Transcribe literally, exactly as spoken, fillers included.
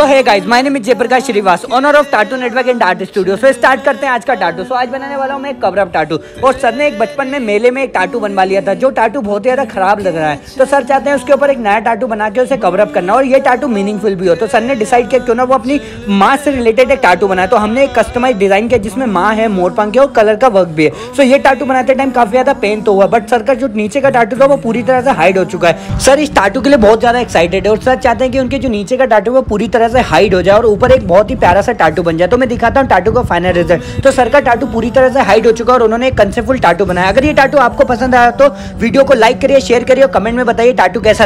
तो है guys, my name is Jayprakash Shrivas, owner of tattoo network and art studio. So start करते हैं आज का टाटू। सो so, आज बनाने वाला हूँ मैं कवरअप टाटू। और सर ने एक बचपन में मेले में एक टाटू बनवा लिया था, जो टाटू बहुत ही ज़्यादा खराब लग रहा है। तो सर चाहते हैं उसके ऊपर एक नया टाटू बना के उसे कवरअप करना और ये टाटू मीनिंगफुल भी हो। तो सर ने डिसाइड किया क्यों ना वो अपनी माँ से रिलेटेड एक टाटू बनाया। तो हमने एक कस्टमाइज डिज़ाइन किया जिसमें माँ है, मोरपंख है और कलर का वर्क भी है। सो ये टाटू बनाते टाइम काफ़ी ज़्यादा पेन तो हुआ, बट सर का जो नीचे का टाटू था वो पूरी तरह से हाइड हो चुका है। सर इस टाटू के लिए बहुत ज़्यादा एक्साइटेड है और सर चाहते हैं कि उनके जो नीचे का टाटू वो पूरी से हाइड हो जाए और ऊपर एक बहुत ही प्यारा सा टाटू बन जाए। तो मैं दिखाता हूँ टाटू का फाइनल रिजल्ट। तो सर का टाटू पूरी तरह से हाइड हो चुका है और उन्होंने एक कंसेप्टफुल टाटू बनाया। अगर ये टाटू आपको पसंद आया तो वीडियो को लाइक करिए, शेयर करिए और कमेंट में बताइए टाटू कैसा।